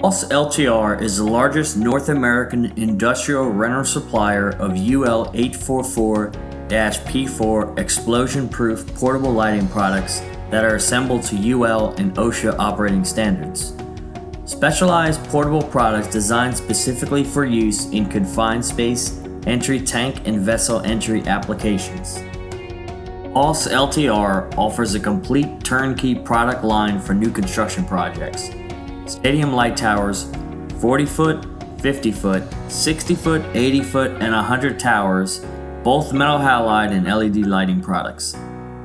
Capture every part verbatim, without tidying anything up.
Boss L T R is the largest North American industrial rental supplier of U L eight forty-four P four explosion-proof portable lighting products that are assembled to U L and OSHA operating standards. Specialized portable products designed specifically for use in confined space, entry tank, and vessel entry applications. Boss L T R offers a complete turnkey product line for new construction projects. Stadium light towers, forty foot, fifty foot, sixty foot, eighty foot, and one hundred towers, both metal halide and L E D lighting products.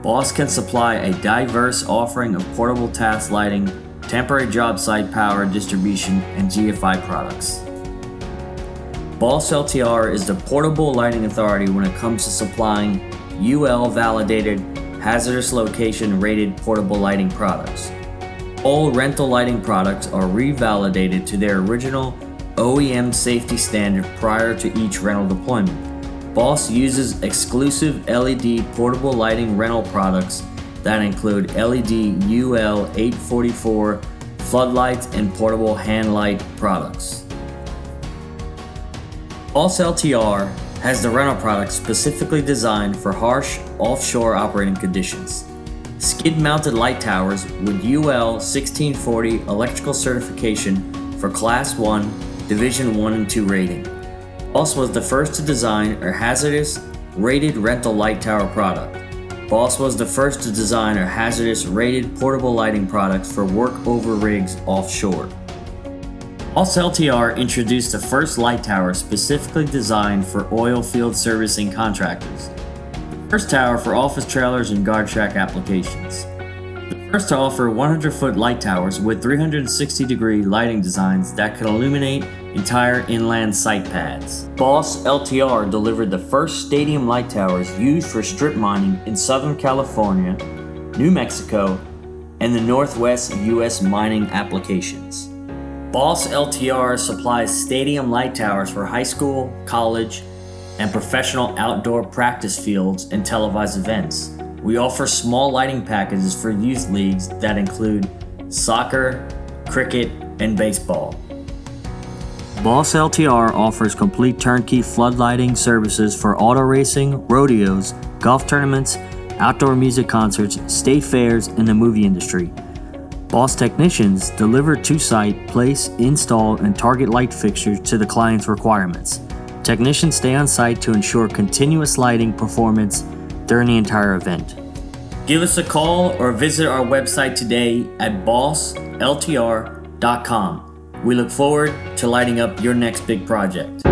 Boss can supply a diverse offering of portable task lighting, temporary job site power distribution, and G F I products. Boss L T R is the portable lighting authority when it comes to supplying U L validated, hazardous location rated portable lighting products. All rental lighting products are revalidated to their original O E M safety standard prior to each rental deployment. Boss uses exclusive L E D portable lighting rental products that include L E D U L eight forty-four, floodlights, and portable hand light products. Boss L T R has the rental products specifically designed for harsh offshore operating conditions. Skid-mounted light towers with U L sixteen forty electrical certification for Class one, Division one and two rating. Boss was the first to design a hazardous rated rental light tower product. Boss was the first to design a hazardous rated portable lighting products for workover rigs offshore. Boss L T R introduced the first light tower specifically designed for oil field servicing contractors. First tower for office trailers and guard shack applications. The first to offer one hundred foot light towers with three hundred sixty degree lighting designs that could illuminate entire inland site pads. Boss L T R delivered the first stadium light towers used for strip mining in Southern California, New Mexico, and the Northwest U S mining applications. Boss L T R supplies stadium light towers for high school, college, and professional outdoor practice fields and televised events. We offer small lighting packages for youth leagues that include soccer, cricket, and baseball. Boss L T R offers complete turnkey floodlighting services for auto racing, rodeos, golf tournaments, outdoor music concerts, state fairs, and the movie industry. Boss technicians deliver to site, place, install, and target light fixtures to the client's requirements. Technicians stay on site to ensure continuous lighting performance during the entire event. Give us a call or visit our website today at boss L T R dot com. We look forward to lighting up your next big project.